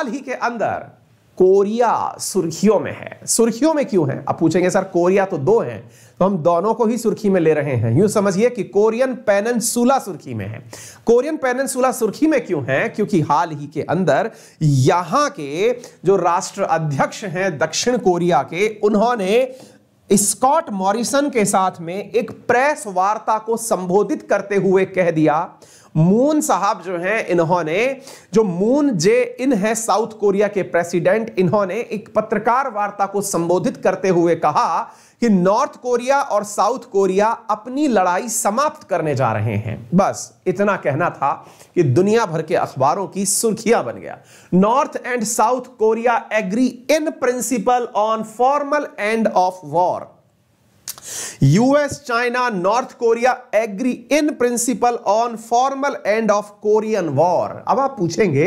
हाल ही के अंदर कोरिया सुर्खियों में है। सुर्खियों में क्यों है? आप पूछेंगे सर कोरिया तो दो हैं, तो हम दोनों को ही सुर्खी में ले रहे हैं। यूं समझिए कि कोरियन पेनिनसुला सुर्खी में है। कोरियन पेनिनसुला सुर्खी में क्यों है? क्योंकि हाल ही के अंदर यहां के जो राष्ट्र अध्यक्ष हैं दक्षिण कोरिया के, उन्होंने स्कॉट मॉरिसन के साथ में एक प्रेस वार्ता को संबोधित करते हुए कह दिया, मून साहब जो हैं, इन्होंने जो मून जे इन है साउथ कोरिया के प्रेसिडेंट, इन्होंने एक पत्रकार वार्ता को संबोधित करते हुए कहा कि नॉर्थ कोरिया और साउथ कोरिया अपनी लड़ाई समाप्त करने जा रहे हैं। बस इतना कहना था कि दुनिया भर के अखबारों की सुर्खियां बन गया। North and south Korea agree in principle on formal end of war. US China North Korea agree in principle on formal end of Korean War। अब आप पूछेंगे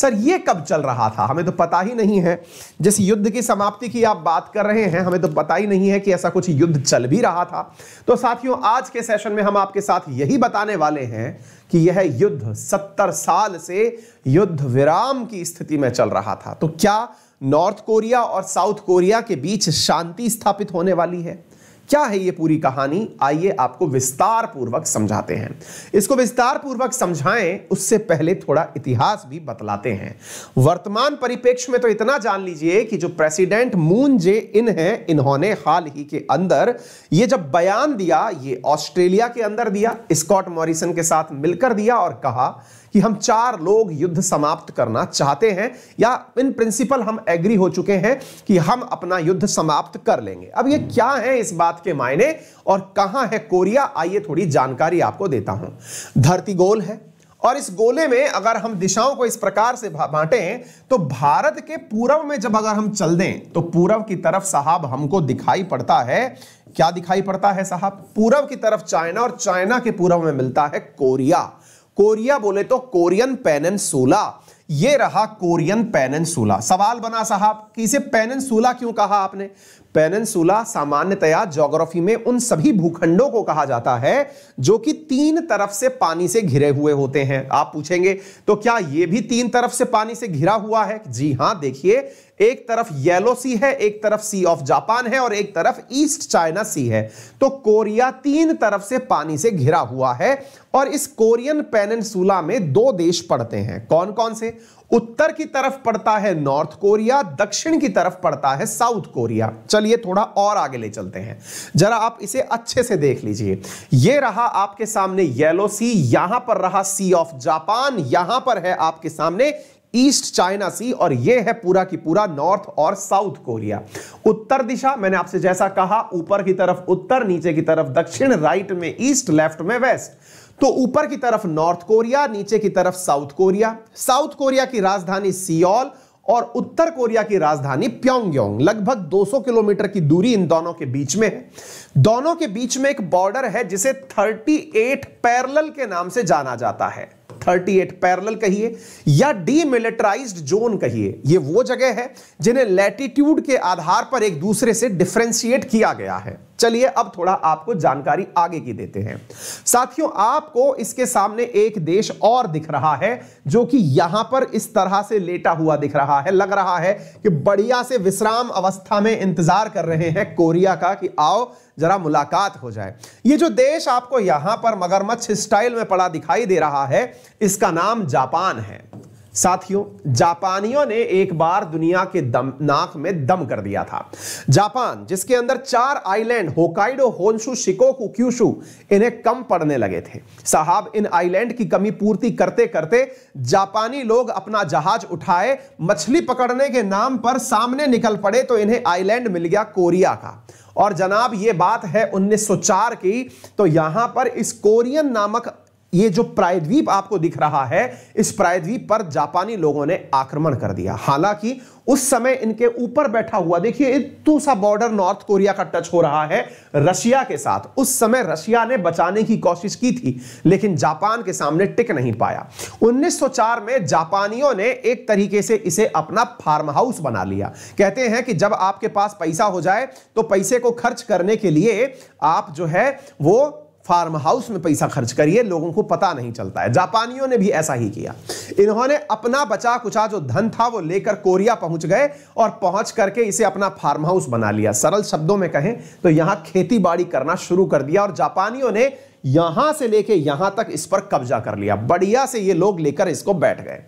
सर ये कब चल रहा था, हमें तो पता ही नहीं है। जिस युद्ध की समाप्ति की आप बात कर रहे हैं, हमें तो पता ही नहीं है कि ऐसा कुछ युद्ध चल भी रहा था। तो साथियों आज के सेशन में हम आपके साथ यही बताने वाले हैं कि यह युद्ध 70 साल से युद्ध विराम की स्थिति में चल रहा था। तो क्या नॉर्थ कोरिया और साउथ कोरिया के बीच शांति स्थापित होने वाली है? क्या है ये पूरी कहानी? आइए आपको विस्तार पूर्वक समझाते हैं। इसको विस्तार पूर्वक समझाएं उससे पहले थोड़ा इतिहास भी बतलाते हैं। वर्तमान परिप्रेक्ष्य में तो इतना जान लीजिए कि जो प्रेसिडेंट मून जे इन हैं, इन्होंने हाल ही के अंदर ये जब बयान दिया, ये ऑस्ट्रेलिया के अंदर दिया, स्कॉट मॉरिसन के साथ मिलकर दिया और कहा कि हम चार लोग युद्ध समाप्त करना चाहते हैं, या इन प्रिंसिपल हम एग्री हो चुके हैं कि हम अपना युद्ध समाप्त कर लेंगे। अब ये क्या है इस बात के मायने और कहां है कोरिया, आइए थोड़ी जानकारी आपको देता हूं। धरती गोल है और इस गोले में अगर हम दिशाओं को इस प्रकार से बांटें तो भारत के पूर्व में जब अगर हम चल दें तो पूर्व की तरफ साहब हमको दिखाई पड़ता है, क्या दिखाई पड़ता है साहब? पूर्व की तरफ चाइना, और चाइना के पूर्व में मिलता है कोरिया। कोरिया बोले तो कोरियन पेनिनसुला, ये रहा कोरियन पेनिनसुला। सवाल बना साहब कि इसे पेनिनसुला क्यों कहा आपने? पेनिनसुला सामान्यतया ज्योग्राफी में उन सभी भूखंडों को कहा जाता है जो कि तीन तरफ से पानी से घिरे हुए होते हैं। आप पूछेंगे तो क्या ये भी तीन तरफ से पानी से घिरा हुआ है? जी हां, देखिए एक तरफ येलो सी है, एक तरफ सी ऑफ जापान है और एक तरफ ईस्ट चाइना सी है। तो कोरिया तीन तरफ से पानी से घिरा हुआ है और इस कोरियन पेनिनसुला में दो देश पड़ते हैं। कौन कौन से? उत्तर की तरफ पड़ता है नॉर्थ कोरिया, दक्षिण की तरफ पड़ता है साउथ कोरिया। चलिए थोड़ा और आगे ले चलते हैं, जरा आप इसे अच्छे से देख लीजिए। ये रहा आपके सामने येलो सी, यहां पर रहा सी ऑफ जापान, यहां पर है आपके सामने ईस्ट चाइना सी, और यह है पूरा की पूरा नॉर्थ और साउथ कोरिया। उत्तर दिशा मैंने आपसे जैसा कहा, ऊपर की तरफ उत्तर, नीचे की तरफ दक्षिण, राइट में ईस्ट, लेफ्ट में वेस्ट। तो ऊपर की तरफ नॉर्थ कोरिया, नीचे की तरफ साउथ कोरिया। साउथ कोरिया की राजधानी सियोल और उत्तर कोरिया की राजधानी प्योंगयांग, लगभग 200 किलोमीटर की दूरी इन दोनों के बीच में है। दोनों के बीच में एक बॉर्डर है जिसे 38 पैरेलल के नाम से जाना जाता है। 38 पैरेलल कहिए या डीमिलिटराइज्ड जोन कहिए, ये वो जगह है जिन्हें लैटिट्यूड के आधार पर एक दूसरे से डिफरेंशिएट किया गया है। चलिए अब थोड़ा आपको जानकारी आगे की देते हैं। साथियों आपको इसके सामने एक देश और दिख रहा है जो कि यहां पर इस तरह से लेटा हुआ दिख रहा है, लग रहा है कि बढ़िया से विश्राम अवस्था में इंतजार कर रहे हैं कोरिया का कि आओ जरा मुलाकात हो जाए। ये जो देश आपको यहां पर मगरमच्छ स्टाइल में पड़ा दिखाई दे रहा है, इसका नाम जापान है। साथियों जापानियों ने एक बार दुनिया के नाक में दम कर दिया था। जापान जिसके अंदर 4 island Hokkaido, Honshu, Shikoku, Kyushu, इन्हें कम पड़ने लगे थे साहब। इन आइलैंड की कमी पूर्ति करते करते जापानी लोग अपना जहाज उठाए, मछली पकड़ने के नाम पर सामने निकल पड़े, तो इन्हें आइलैंड मिल गया कोरिया का। और जनाब ये बात है 1904 की, तो यहां पर इस कोरियन नामक ये जो प्रायद्वीप आपको दिख रहा है, इस प्रायद्वीप पर जापानी लोगों ने आक्रमण कर दिया। हालांकि उस समय इनके ऊपर बैठा हुआ, देखिए इतना सा बॉर्डर नॉर्थ कोरिया का टच हो रहा है रशिया के साथ। उस समय रशिया ने बचाने की कोशिश की थी लेकिन जापान के सामने टिक नहीं पाया। 1904 में जापानियों ने एक तरीके से इसे अपना फार्म हाउस बना लिया। कहते हैं कि जब आपके पास पैसा हो जाए तो पैसे को खर्च करने के लिए आप जो है वो फार्म हाउस में पैसा खर्च करिए, लोगों को पता नहीं चलता है। जापानियों ने भी ऐसा ही किया, इन्होंने अपना बचा कुचा जो धन था वो लेकर कोरिया पहुंच गए और पहुंच करके इसे अपना फार्म हाउस बना लिया। सरल शब्दों में कहें तो यहां खेती बाड़ी करना शुरू कर दिया और जापानियों ने यहां से लेके यहां तक इस पर कब्जा कर लिया। बढ़िया से ये लोग लेकर इसको बैठ गए।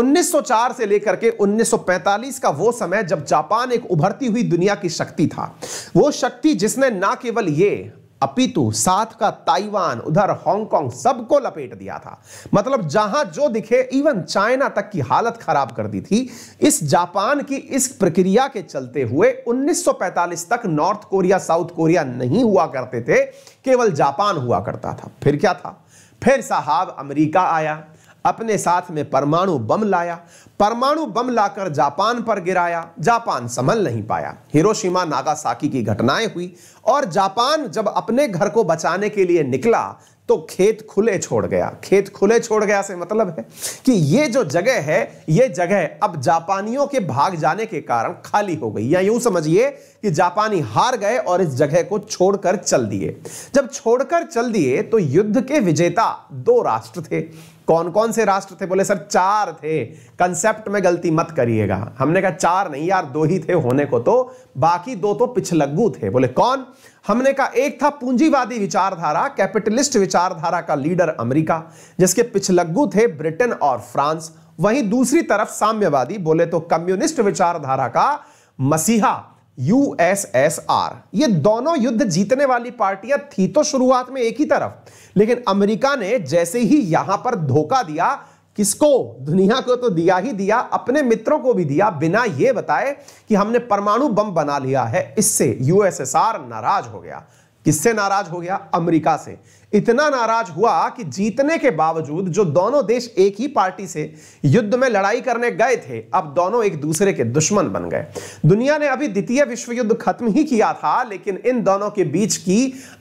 1904 से लेकर के 1945 का वो समय जब जापान एक उभरती हुई दुनिया की शक्ति था, वो शक्ति जिसने ना केवल ये अपितु साथ का ताइवान, उधर हांगकांग, सबको लपेट दिया था। मतलब जहां जो दिखे, इवन चाइना तक की हालत खराब कर दी थी। इस जापान की इस प्रक्रिया के चलते हुए 1945 तक नॉर्थ कोरिया साउथ कोरिया नहीं हुआ करते थे, केवल जापान हुआ करता था। फिर क्या था, फिर साहब अमेरिका आया, अपने साथ में परमाणु बम लाया, परमाणु बम लाकर जापान पर गिराया, जापान संभल नहीं पाया, हिरोशिमा नागासाकी की घटनाएं हुई और जापान जब अपने घर को बचाने के लिए निकला तो खेत खुले छोड़ गया। खेत खुले छोड़ गया से मतलब है कि ये जो जगह है, ये जगह अब जापानियों के भाग जाने के कारण खाली हो गई, या यूं समझिए कि जापानी हार गए और इस जगह को छोड़कर चल दिए। जब छोड़कर चल दिए तो युद्ध के विजेता दो राष्ट्र थे। कौन कौन से राष्ट्र थे? बोले सर चार थे, कंसेप्ट में गलती मत करिएगा। हमने कहा चार नहीं यार, दो ही थे होने को, तो बाकी दो तो पिछलग्गू थे। बोले कौन? हमने कहा एक था पूंजीवादी विचारधारा, कैपिटलिस्ट विचारधारा का लीडर अमेरिका, जिसके पिछलग्गू थे ब्रिटेन और फ्रांस। वहीं दूसरी तरफ साम्यवादी बोले तो कम्युनिस्ट विचारधारा का मसीहा यूएसएसआर। ये दोनों युद्ध जीतने वाली पार्टियां थी तो शुरुआत में एक ही तरफ, लेकिन अमेरिका ने जैसे ही यहां पर धोखा दिया, किसको? दुनिया को तो दिया ही दिया, अपने मित्रों को भी दिया, बिना यह बताए कि हमने परमाणु बम बना लिया है। इससे यूएसएसआर नाराज हो गया। किससे नाराज हो गया? अमेरिका से। इतना नाराज हुआ कि जीतने के बावजूद जो दोनों देश एक ही पार्टी से युद्ध में लड़ाई करने गए थे, अब दोनों एक दूसरे के दुश्मन बन गए। दुनिया ने अभी द्वितीय विश्व युद्ध खत्म ही किया था, लेकिन इन दोनों के बीच की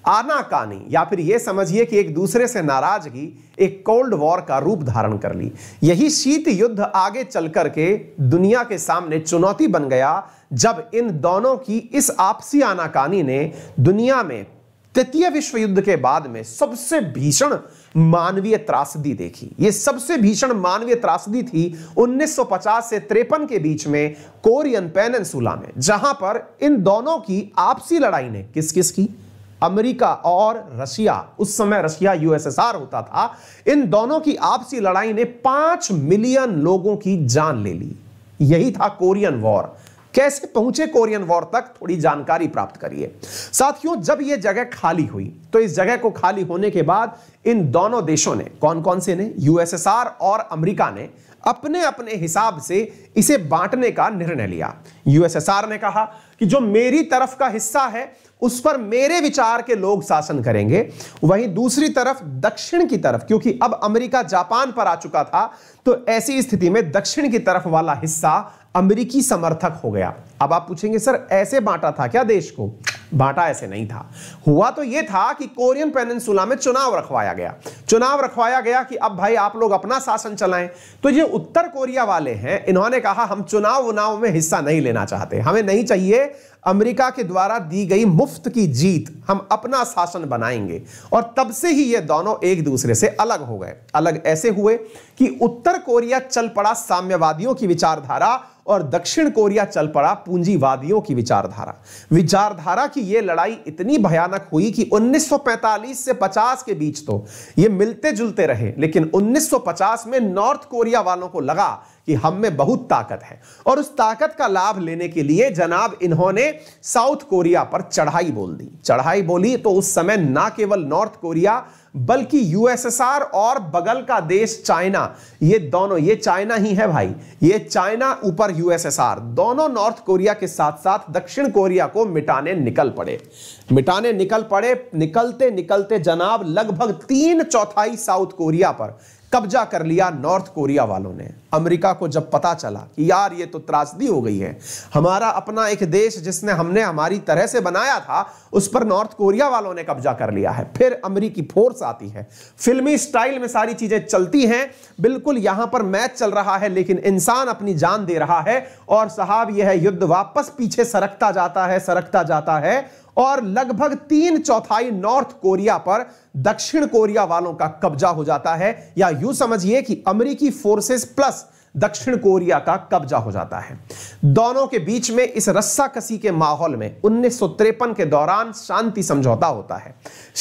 आनाकानी, या फिर यह समझिए कि एक दूसरे से नाराजगी, एक कोल्ड वॉर का रूप धारण कर ली। यही शीत युद्ध आगे चल करके दुनिया के सामने चुनौती बन गया, जब इन दोनों की इस आपसी आनाकानी ने दुनिया में तृतीय विश्व युद्ध के बाद में सबसे भीषण मानवीय त्रासदी देखी। ये सबसे भीषण मानवीय त्रासदी थी 1950 से 53 के बीच में कोरियन पेनिनसुला में, जहां पर इन दोनों की आपसी लड़ाई ने, किस किस की? अमेरिका और रशिया, उस समय रशिया यूएसएसआर होता था, इन दोनों की आपसी लड़ाई ने 5 मिलियन लोगों की जान ले ली। यही था कोरियन वॉर। कैसे पहुंचे कोरियन वॉर तक, थोड़ी जानकारी प्राप्त करिए। साथियों, जब यह जगह खाली हुई तो इस जगह को खाली होने के बाद इन दोनों देशों ने, कौन कौन से ने? यूएसएसआर और अमेरिका ने अपने अपने हिसाब से इसे बांटने का निर्णय लिया। यूएसएसआर ने कहा कि जो मेरी तरफ का हिस्सा है उस पर मेरे विचार के लोग शासन करेंगे। वहीं दूसरी तरफ दक्षिण की तरफ, क्योंकि अब अमेरिका जापान पर आ चुका था, तो ऐसी स्थिति में दक्षिण की तरफ वाला हिस्सा अमेरिकी समर्थक हो गया। अब आप पूछेंगे सर ऐसे बांटा था क्या देश को? बांटा ऐसे नहीं था। हुआ तो यह था कि कोरियन पेनिनसुला में चुनाव रखवाया गया। चुनाव रखवाया गया कि अब भाई आप लोग अपना शासन चलाएं। तो ये उत्तर कोरिया वाले हैं, इन्होंने कहा हम चुनाव में हिस्सा नहीं लेना चाहते, हमें नहीं चाहिए अमेरिका के द्वारा दी गई मुफ्त की जीत, हम अपना शासन बनाएंगे। और तब से ही ये दोनों एक दूसरे से अलग हो गए। अलग ऐसे हुए कि उत्तर कोरिया चल पड़ा साम्यवादियों की विचारधारा और दक्षिण कोरिया चल पड़ा पूंजीवादियों की विचारधारा। विचारधारा की यह लड़ाई इतनी भयानक हुई कि 1945 से 50 के बीच तो ये मिलते जुलते रहे, लेकिन 1950 में नॉर्थ कोरिया वालों को लगा कि हम में बहुत ताकत है, और उस ताकत का लाभ लेने के लिए जनाब इन्होंने साउथ कोरिया पर चढ़ाई बोल दी। चढ़ाई बोली तो उस समय ना केवल नॉर्थ कोरिया बल्कि यूएसएसआर और बगल का देश चाइना, ये दोनों, ये चाइना ही है भाई, ये चाइना ऊपर यूएसएसआर, दोनों नॉर्थ कोरिया के साथ साथ दक्षिण कोरिया को मिटाने निकल पड़े। मिटाने निकल पड़े, निकलते निकलते जनाब लगभग 3/4 साउथ कोरिया पर कब्जा कर लिया नॉर्थ कोरिया वालों ने। अमेरिका को जब पता चला कि यार ये तो त्रासदी हो गई है, हमारा अपना एक देश जिसने हमने हमारी तरह से बनाया था उस पर नॉर्थ कोरिया वालों ने कब्जा कर लिया है, फिर अमेरिकी फोर्स आती है। फिल्मी स्टाइल में सारी चीजें चलती हैं, बिल्कुल यहां पर मैच चल रहा है लेकिन इंसान अपनी जान दे रहा है, और साहब यह युद्ध वापस पीछे सरकता जाता है और लगभग 3/4 नॉर्थ कोरिया पर दक्षिण कोरिया वालों का कब्जा हो जाता है, या यूं समझिए कि अमेरिकी फोर्सेस प्लस दक्षिण कोरिया का कब्जा हो जाता है। दोनों के बीच में इस रस्साकसी के माहौल में 1953 के दौरान शांति समझौता होता है।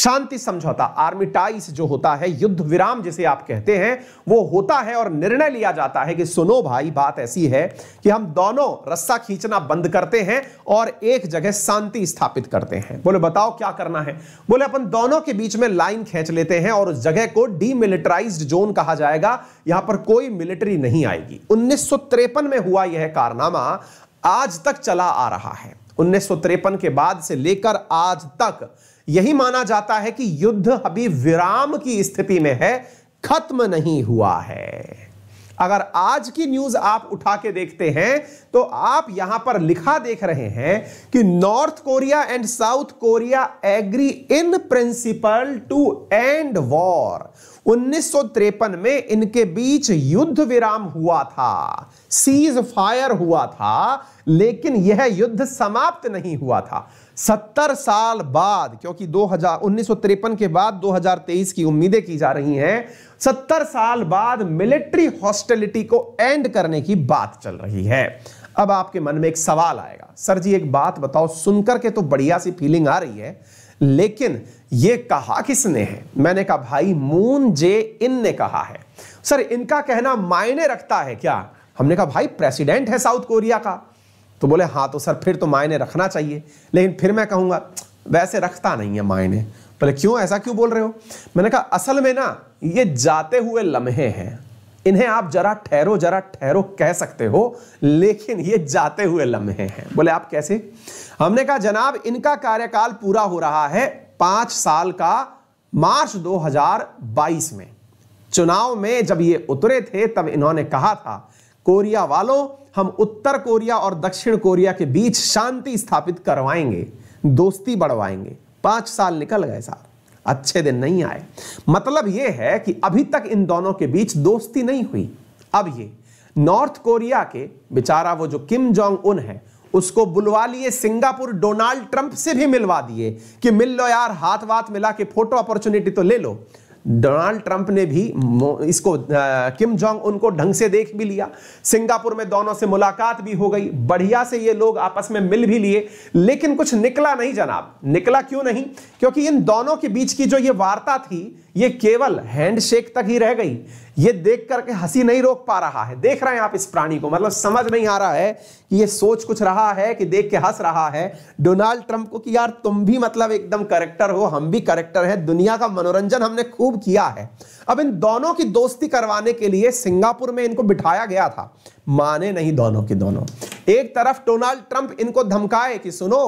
शांति समझौता आर्मिटाइस जो होता है, युद्ध विराम जिसे आप कहते हैं, वो होता है और निर्णय लिया जाता है कि सुनो भाई, बात ऐसी है कि हम दोनों रस्सा खींचना बंद करते हैं और एक जगह शांति स्थापित करते हैं। बोले बताओ क्या करना है? बोले अपन दोनों के बीच में लाइन खींच लेते हैं और उस जगह को डीमिलिटराइज्ड जोन कहा जाएगा, यहां पर कोई मिलिट्री नहीं आएगी। 1953 में हुआ यह कारनामा आज तक चला आ रहा है। 1953 के बाद से लेकर आज तक यही माना जाता है कि युद्ध अभी विराम की स्थिति में है, खत्म नहीं हुआ है। अगर आज की न्यूज आप उठा के देखते हैं तो आप यहां पर लिखा देख रहे हैं कि north Korea and south Korea agree in principle to end war. 1953 में इनके बीच युद्ध विराम हुआ था, सीज फायर हुआ था, लेकिन यह युद्ध समाप्त नहीं हुआ था। 70 साल बाद, क्योंकि 1953 के बाद 2023 की उम्मीदें की जा रही हैं, 70 साल बाद मिलिट्री हॉस्टिलिटी को एंड करने की बात चल रही है। अब आपके मन में एक सवाल आएगा, सर जी एक बात बताओ, सुनकर के तो बढ़िया सी फीलिंग आ रही है, लेकिन यह कहा किसने है? मैंने कहा भाई मून जे इन ने कहा है। सर इनका कहना मायने रखता है क्या? हमने कहा भाई प्रेसिडेंट है साउथ कोरिया का। तो बोले हाँ तो सर फिर तो मायने रखना चाहिए, लेकिन फिर मैं कहूंगा वैसे रखता नहीं है मायने। बोले क्यों, ऐसा क्यों बोल रहे हो? मैंने कहा असल में ना ये जाते हुए लम्हे हैं, इन्हें आप जरा ठहरो कह सकते हो, लेकिन ये जाते हुए लम्हे हैं। बोले आप कैसे? हमने कहा जनाब इनका कार्यकाल पूरा हो रहा है 5 साल का, मार्च 2022 में चुनाव में जब ये उतरे थे तब इन्होंने कहा था कोरिया वालों हम उत्तर कोरिया और दक्षिण कोरिया के बीच शांति स्थापित करवाएंगे, दोस्ती बढ़वाएंगे। 5 साल निकल गए साहब, अच्छे दिन नहीं आए। मतलब यह है कि अभी तक इन दोनों के बीच दोस्ती नहीं हुई। अब ये नॉर्थ कोरिया के बेचारा वो जो किम जोंग उन है उसको बुलवा लिए सिंगापुर, डोनाल्ड ट्रंप से भी मिलवा दिए कि मिल लो यार, हाथ वाथ मिला के फोटो अपॉर्चुनिटी तो ले लो। डोनाल्ड ट्रंप ने भी इसको किम जोंग उनको ढंग से देख भी लिया, सिंगापुर में दोनों से मुलाकात भी हो गई, बढ़िया से ये लोग आपस में मिल भी लिए, लेकिन कुछ निकला नहीं जनाब। निकला क्यों नहीं? क्योंकि इन दोनों के बीच की जो ये वार्ता थी ये केवल हैंडशेक तक ही रह गई। ये देख करके हंसी नहीं रोक पा रहा है, देख रहे हैं आप इस प्राणी को, मतलब समझ नहीं आ रहा है कि ये सोच कुछ रहा है कि देख के हंस रहा है डोनाल्ड ट्रंप को कि यार तुम भी मतलब एकदम करेक्टर हो, हम भी करेक्टर हैं, दुनिया का मनोरंजन हमने खूब किया है। अब इन दोनों की दोस्ती करवाने के लिए सिंगापुर में इनको बिठाया गया था, माने नहीं दोनों के दोनों। एक तरफ डोनाल्ड ट्रंप इनको धमकाए कि सुनो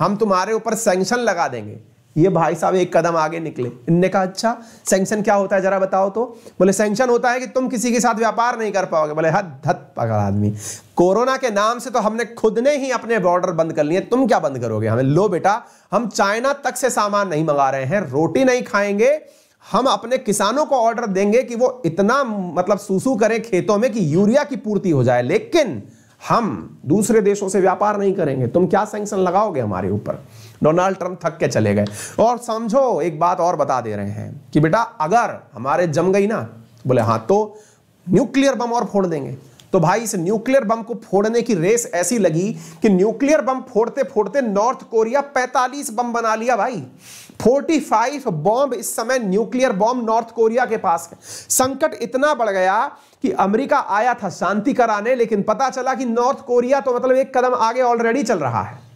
हम तुम्हारे ऊपर सैंक्शन लगा देंगे, ये भाई साहब एक कदम आगे निकले। इनने कहा अच्छा सैंक्शन क्या होता है जरा बताओ तो। बोले सैंक्शन होता है कि तुम किसी के साथ व्यापार नहीं कर पाओगे। बोले हद हद पागल आदमी, कोरोना के नाम से तो हमने खुद ने ही अपने बॉर्डर बंद कर लिए, तुम क्या बंद करोगे हमें? लो बेटा हम चाइना तक से सामान नहीं मंगा रहे हैं, रोटी नहीं खाएंगे, हम अपने किसानों को ऑर्डर देंगे कि वो इतना मतलब सूसू करें खेतों में कि यूरिया की पूर्ति हो जाए, लेकिन हम दूसरे देशों से व्यापार नहीं करेंगे, तुम क्या सैंक्शन लगाओगे हमारे ऊपर? डोनाल्ड ट्रंप थक के चले गए। और समझो एक बात और बता दे रहे हैं कि बेटा अगर हमारे जम गई ना, बोले हाँ तो न्यूक्लियर बम और फोड़ देंगे। तो भाई इस न्यूक्लियर बम को फोड़ने की रेस ऐसी लगी कि न्यूक्लियर बम फोड़ते फोड़ते नॉर्थ कोरिया 45 बम बना लिया भाई। 45 बॉम्ब इस समय न्यूक्लियर बॉम्ब नॉर्थ कोरिया के पास है। संकट इतना बढ़ गया कि अमेरिका आया था शांति कराने, लेकिन पता चला कि नॉर्थ कोरिया तो मतलब एक कदम आगे ऑलरेडी चल रहा है।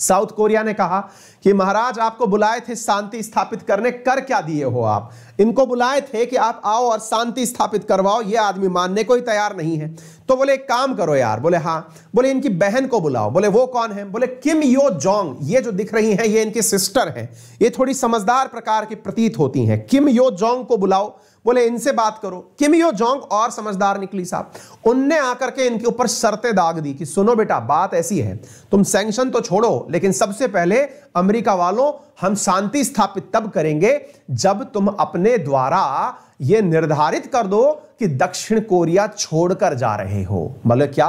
साउथ कोरिया ने कहा कि महाराज आपको बुलाए थे शांति स्थापित करने, कर क्या दिए हो आप? इनको बुलाए थे कि आप आओ और शांति स्थापित करवाओ, ये आदमी मानने को ही तैयार नहीं है। तो बोले एक काम करो यार। बोले हाँ। बोले इनकी बहन को बुलाओ। बोले वो कौन है? बोले किम यो जोंग। ये जो दिख रही है ये इनकी सिस्टर है, ये थोड़ी समझदार प्रकार की प्रतीत होती हैं। किम यो जोंग को बुलाओ, बोले इनसे बात करो। किम यो जोंग और समझदार निकली साहब, उनने आकर के इनके ऊपर शर्तें दाग दी कि सुनो बेटा बात ऐसी है, तुम सैंक्शन तो छोड़ो, लेकिन सबसे पहले अमेरिका वालों हम शांति स्थापित तब करेंगे जब तुम अपने द्वारा यह निर्धारित कर दो कि दक्षिण कोरिया छोड़कर जा रहे हो। मतलब क्या?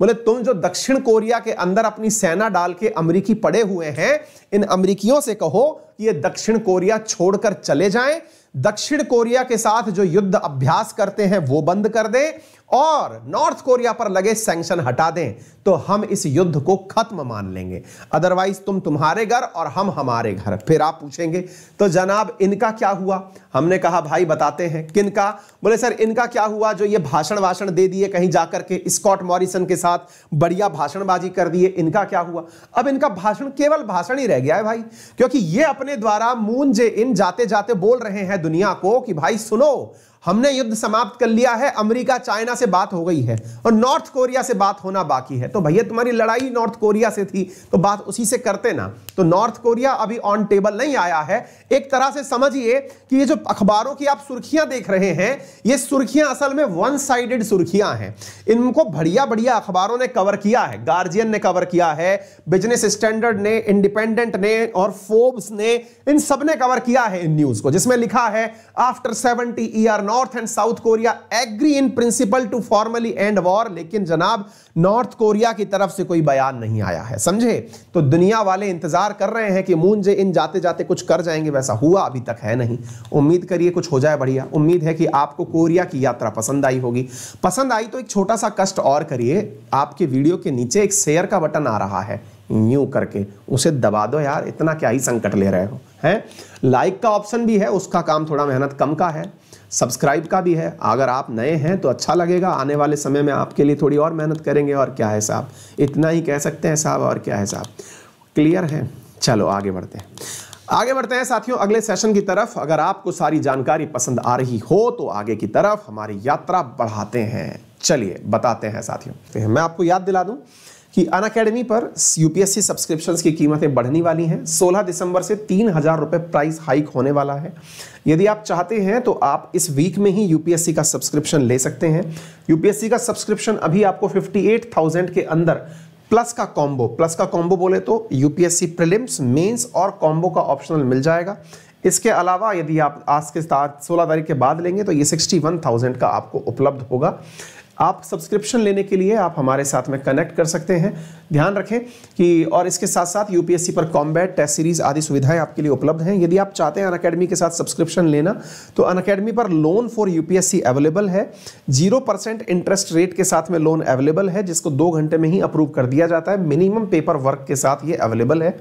बोले तुम जो दक्षिण कोरिया के अंदर अपनी सेना डाल के अमेरिकी पड़े हुए हैं, इन अमेरिकियों से कहो कि ये दक्षिण कोरिया छोड़कर चले जाएं, दक्षिण कोरिया के साथ जो युद्ध अभ्यास करते हैं वो बंद कर दें और नॉर्थ कोरिया पर लगे सैंक्शन हटा दें, तो हम इस युद्ध को खत्म मान लेंगे, अदरवाइज तुम तुम्हारे घर और हम हमारे घर। फिर आप पूछेंगे तो जनाब इनका क्या हुआ? हमने कहा भाई बताते हैं किनका। बोले सर इनका क्या हुआ जो ये भाषण वाषण दे दिए कहीं जाकर के, स्कॉट मॉरिसन के साथ बढ़िया भाषणबाजी कर दिए, इनका क्या हुआ? अब इनका भाषण केवल भाषण ही रह गया है भाई, क्योंकि ये अपने द्वारा मून जे इन जाते जाते बोल रहे हैं दुनिया को कि भाई सुनो, हमने युद्ध समाप्त कर लिया है, अमेरिका चाइना से बात हो गई है और नॉर्थ कोरिया से बात होना बाकी है। तो भैया तुम्हारी लड़ाई नॉर्थ कोरिया से थी तो बात उसी से करते ना। तो नॉर्थ कोरिया अभी ऑन टेबल नहीं आया है। एक तरह से समझिए कि ये जो अखबारों की आप सुर्खियां देख रहे हैं, ये सुर्खियां असल में वन साइडेड सुर्खियां हैं। इनको बढ़िया बढ़िया अखबारों ने कवर किया है, गार्जियन ने कवर किया है, बिजनेस स्टैंडर्ड ने, इंडिपेंडेंट ने और फोर्ब्स ने, इन सब ने कवर किया है इन न्यूज को, जिसमें लिखा है after 70 year north and south Korea agree in principle to formally end war. लेकिन जनाब नॉर्थ कोरिया की तरफ से कोई बयान नहीं आया है, समझे? तो दुनिया वाले इंतजार कर रहे हैं कि मून जे इन जाते जाते कुछ कर जाएंगे, वैसा हुआ अभी तक है नहीं। उम्मीद करिए कुछ हो जाए बढ़िया। उम्मीद है कि आपको कोरिया की यात्रा पसंद आई होगी। पसंद आई तो एक छोटा सा कष्ट और करिए, आपके वीडियो के नीचे एक शेयर का बटन आ रहा है न्यू करके, उसे दबा दो यार, इतना क्या ही संकट ले रहे हो हैं। लाइक का ऑप्शन भी है, उसका काम थोड़ा मेहनत कम का है, सब्सक्राइब का भी है। अगर आप नए हैं तो अच्छा लगेगा, आने वाले समय में आपके लिए थोड़ी और मेहनत करेंगे। और क्या है साहब, इतना ही कह सकते हैं साहब, और क्या है साहब। क्लियर है? चलो आगे बढ़ते हैं, आगे बढ़ते हैं साथियों अगले सेशन की तरफ। अगर आपको सारी जानकारी पसंद आ रही हो तो आगे की तरफ हमारी यात्रा बढ़ाते हैं। चलिए बताते हैं साथियों। मैं आपको याद दिला दूं कि अनअकैडमी पर यूपीएससी सब्सक्रिप्शंस की कीमतें बढ़ने वाली हैं। 16 दिसंबर से 3,000 रुपये प्राइस हाइक होने वाला है। यदि आप चाहते हैं तो आप इस वीक में ही यूपीएससी का सब्सक्रिप्शन ले सकते हैं। यूपीएससी का सब्सक्रिप्शन अभी आपको 58,000 के अंदर प्लस का कॉम्बो बोले तो यूपीएससी प्रीलिम्स, मेंस और कॉम्बो का ऑप्शनल मिल जाएगा। इसके अलावा यदि आप आज के 16 तारीख के बाद लेंगे तो ये 61,000 का आपको उपलब्ध होगा। आप सब्सक्रिप्शन लेने के लिए आप हमारे साथ में कनेक्ट कर सकते हैं। ध्यान रखें कि और इसके साथ साथ यूपीएससी पर कॉम्बैट, टेस्ट सीरीज आदि सुविधाएं आपके लिए उपलब्ध हैं। यदि आप चाहते हैं अनअकैडमी के साथ सब्सक्रिप्शन लेना तो अनअकैडमी पर लोन फॉर यूपीएससी अवेलेबल है। 0% इंटरेस्ट रेट के साथ में लोन अवेलेबल है, जिसको 2 घंटे में ही अप्रूव कर दिया जाता है। मिनिमम पेपर वर्क के साथ ये अवेलेबल है।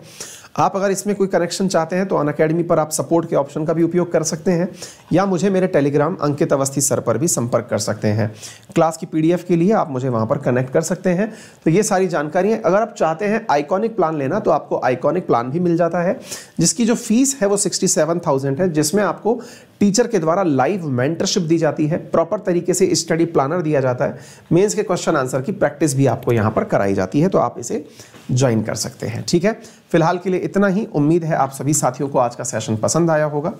आप अगर इसमें कोई कनेक्शन चाहते हैं तो अनअकैडमी पर आप सपोर्ट के ऑप्शन का भी उपयोग कर सकते हैं या मुझे मेरे टेलीग्राम अंकित अवस्थी सर पर भी संपर्क कर सकते हैं। क्लास की पीडीएफ के लिए आप मुझे वहां पर कनेक्ट कर सकते हैं। तो ये सारी जानकारी है। अगर आप चाहते हैं आइकॉनिक प्लान लेना तो आपको आइकॉनिक प्लान भी मिल जाता है, जिसकी जो फीस है वो 67,000 है, जिसमें आपको टीचर के द्वारा लाइव मेंटरशिप दी जाती है, प्रॉपर तरीके से स्टडी प्लानर दिया जाता है, मेंस के क्वेश्चन आंसर की प्रैक्टिस भी आपको यहाँ पर कराई जाती है। तो आप इसे ज्वाइन कर सकते हैं। ठीक है, फिलहाल के लिए इतना ही। उम्मीद है आप सभी साथियों को आज का सेशन पसंद आया होगा।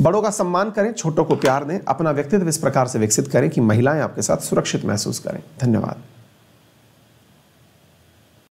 बड़ों का सम्मान करें, छोटों को प्यार दें, अपना व्यक्तित्व इस प्रकार से विकसित करें कि महिलाएं आपके साथ सुरक्षित महसूस करें। धन्यवाद।